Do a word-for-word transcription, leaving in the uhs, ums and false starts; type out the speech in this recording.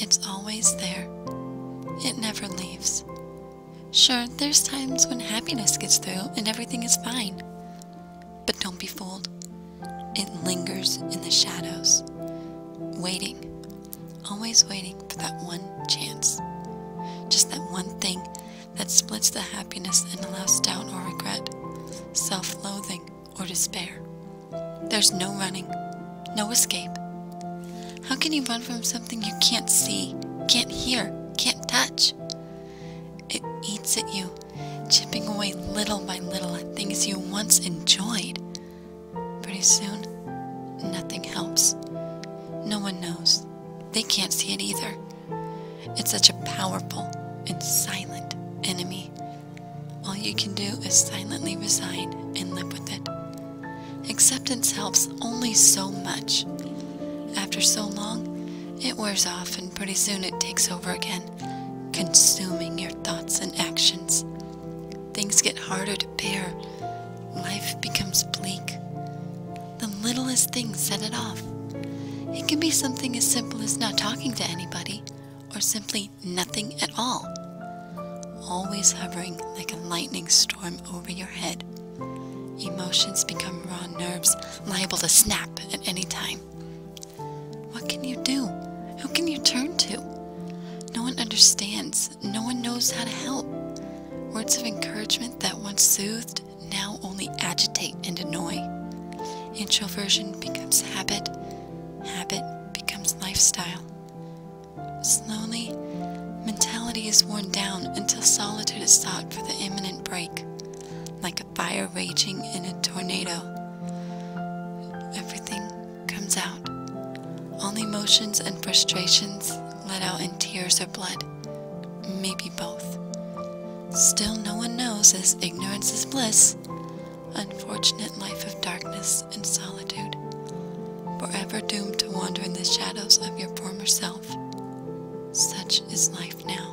It's always there. It never leaves. Sure, there's times when happiness gets through and everything is fine. But don't be fooled. It lingers in the shadows, waiting, always waiting for that one chance. Just that one thing that splits the happiness and allows doubt or regret, self-loathing or despair. There's no running, no escape. How can you run from something you can't see, can't hear, can't touch? It eats at you, chipping away little by little at things you once enjoyed. Pretty soon, nothing helps. No one knows. They can't see it either. It's such a powerful and silent enemy. All you can do is silently resign and live with it. Acceptance helps only so much. After so long, it wears off and pretty soon it takes over again, consuming your thoughts and actions. Things get harder to bear. Life becomes bleak. The littlest things set it off. It can be something as simple as not talking to anybody, or simply nothing at all. Always hovering like a lightning storm over your head. Emotions become raw nerves, liable to snap at any time. What can you do? Who can you turn to? No one understands. No one knows how to help. Words of encouragement that once soothed now only agitate and annoy. Introversion becomes habit. Habit becomes lifestyle. Slowly, mentality is worn down until solitude is sought for the imminent break, like a fire raging in a tornado. Everything comes out. All emotions and frustrations let out in tears or blood, maybe both. Still, no one knows, as ignorance is bliss. Unfortunate life of darkness and solitude, forever doomed to wander in the shadows of your former self. Such is life now.